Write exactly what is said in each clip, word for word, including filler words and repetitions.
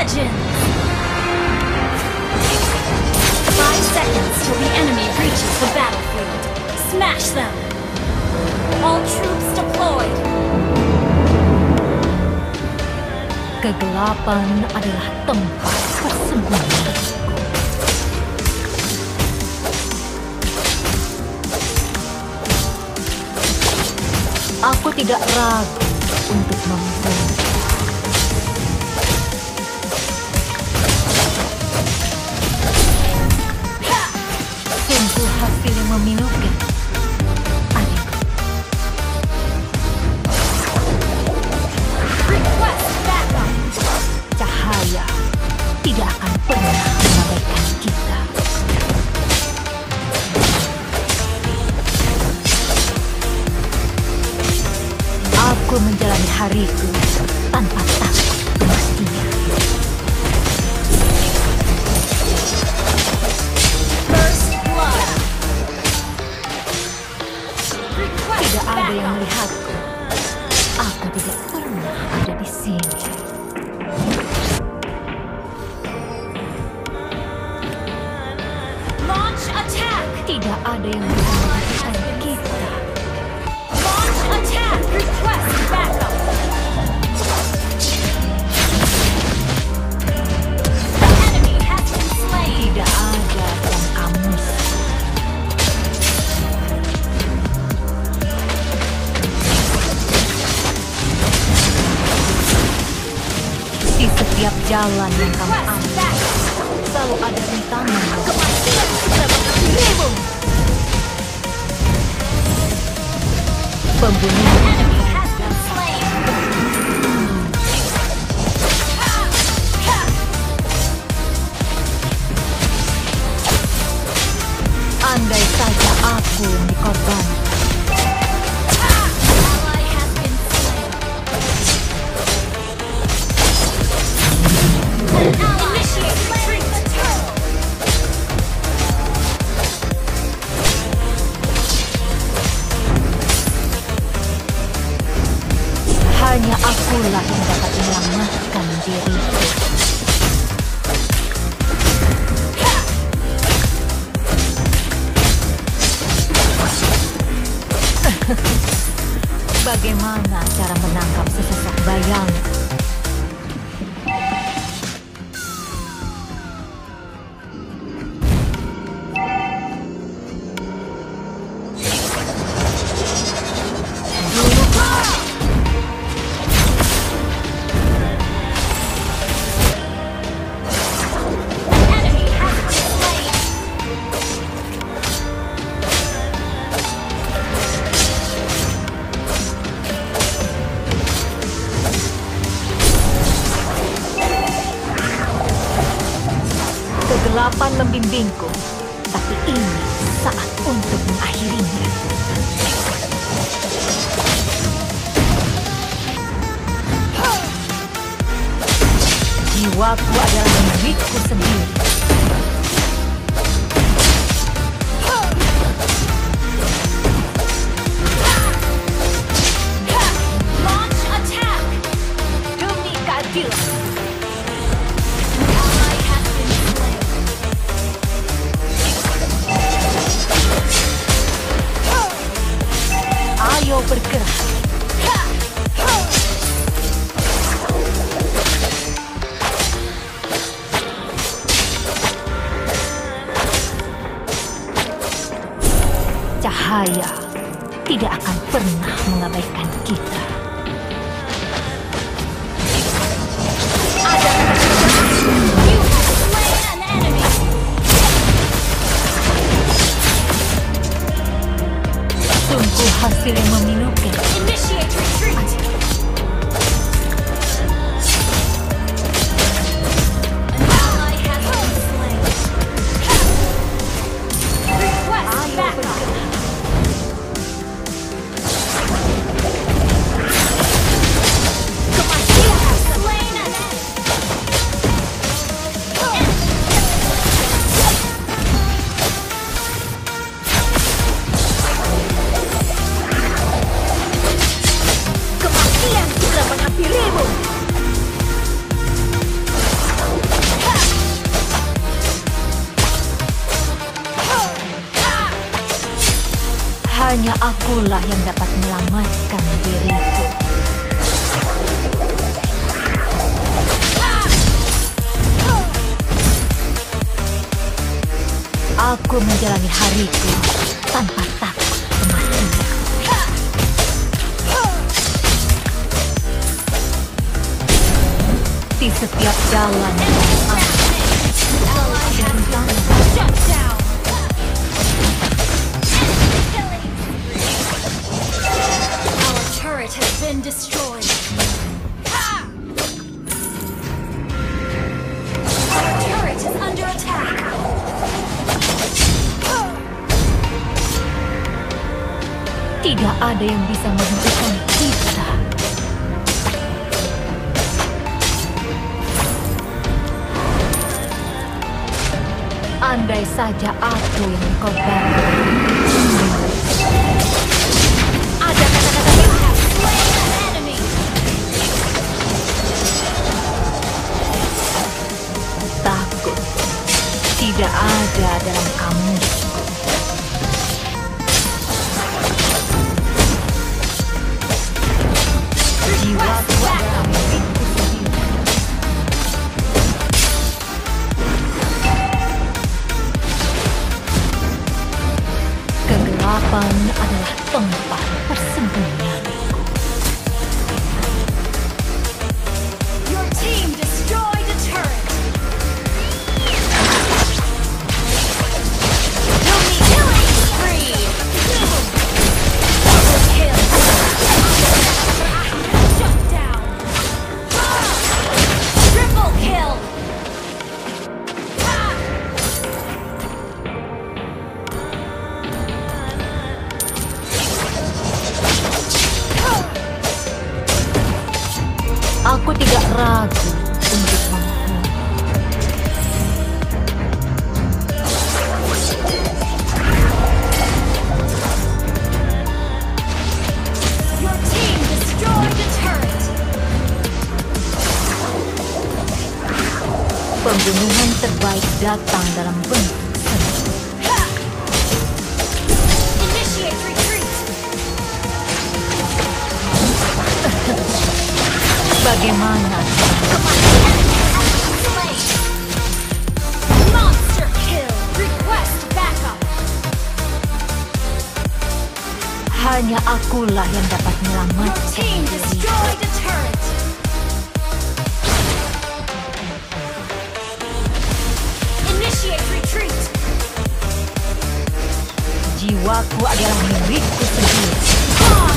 Legends! Five seconds till the enemy reaches the battlefield. Smash them! All troops deployed! Kegelapan adalah tempat persembunyian. Aku tidak ragu untuk membunuh. Hasil yang memilukan. Adik. Cahaya tidak akan pernah mengabaikan kita. Aku menjalani hariku tanpa takut kematian. Ada yang melihatku. Aku tidak pernah ada di sini. Launch attack. Tidak ada yang melihat kita. Launch attack. Request backup. The enemy has been slain. Tidak ada yang kamu. Di setiap jalan yang kamu ambil, selalu ada rintangan. Kematian terhadap dirimu. Pembunuhan. Andai saja aku dikorbankan. Hanya akulah yang dapat menyelamatkan diri. Bagaimana cara menangkap sesosok bayang? Kegelapan membimbingku, tapi ini saat untuk mengakhirinya. Jiwaku adalah milikku sendiri. Launch attack demi keadilan. Ayo bergerak. Cahaya tidak akan pernah mengabaikan kita. Hasil yang memilukan. Initiate retreat. An ally has been slain. Request backup. Hanya akulah yang dapat melamatkan diriku. Aku menjalani hariku tanpa takut kematian. Di setiap jalan yang aku has been destroyed. Ha! Our turret is under attack. Tidak ada yang bisa menghentikan kita. Andai saja aku yang dikorbankan. Tidak ada dalam kamu. Jiwa kuat kamu itu sendiri. Kegelapan adalah tempat persembunyian. Your team destroyed the turret. Aku tidak ragu untuk mengaku. Your team destroyed the turret. Pembunuhan terbaik datang dalam bentuk. Bagaimana? Monster kill. Request backup. Hanya akulah yang dapat melamatkan. Your team destroyed the turret. Initiate retreat. Jiwaku adalah milikku sendiri. Oh,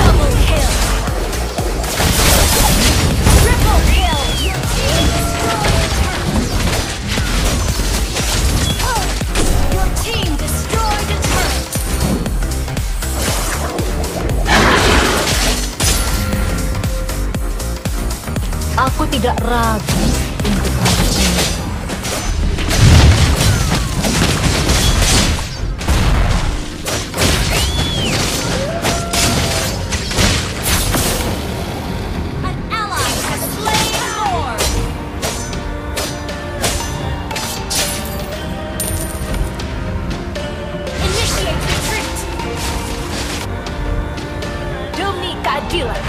double kill. Aku tidak ragu untuk mencoba. An ally has slain the Lord. Initiate retreat. Demi keadilan.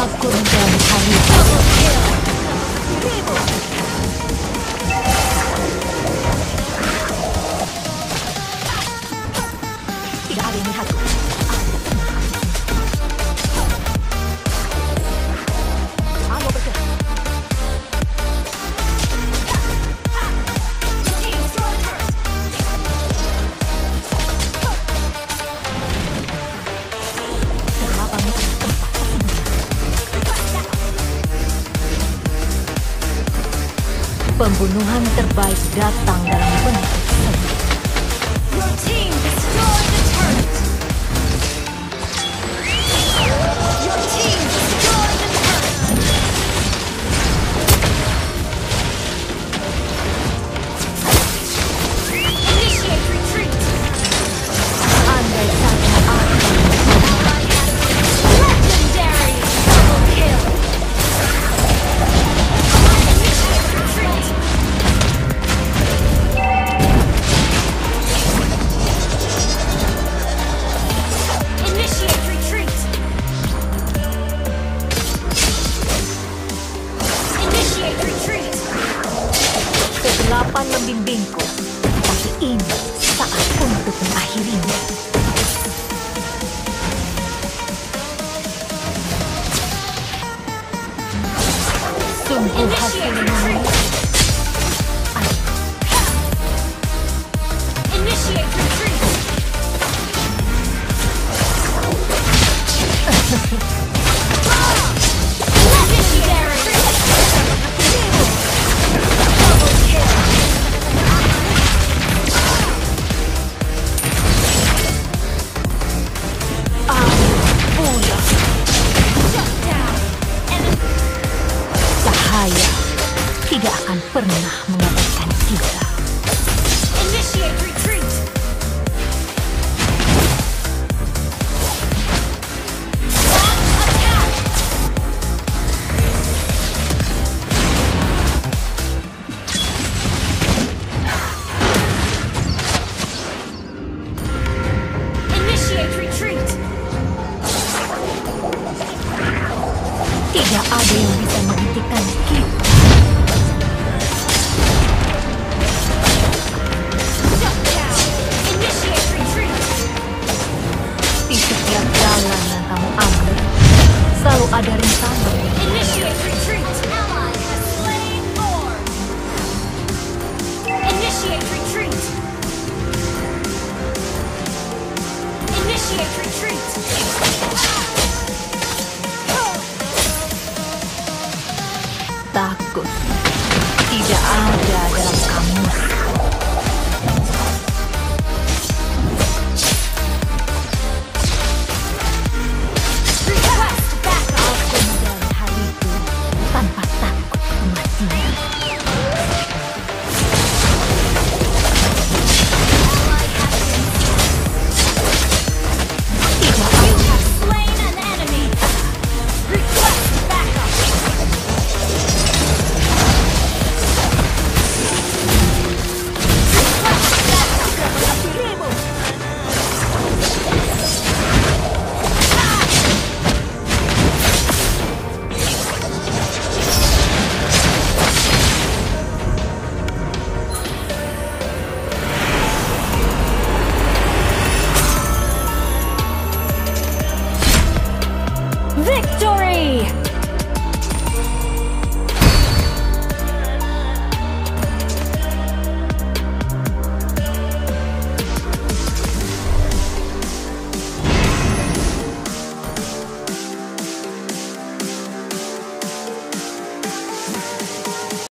Aku menjalani hariku. Tidak ada yang melihatku. Aku bergerak. Pembunuhan terbaik datang dalam bentuk seni. Your team destroyed the turret. Your team destroyed the turret. Initiate retreat. Andai saja aku. Legendary double kill. untuk mengakhirinya. Sungguh hasilnya. Tidak akan pernah mengabaikan kita. Initiate retreat. Attack. Initiate retreat. Tidak ada yang bisa menghentikan kita. Ada rencana. Initiate retreat. Ally has slain more. Initiate retreat. Initiate retreat.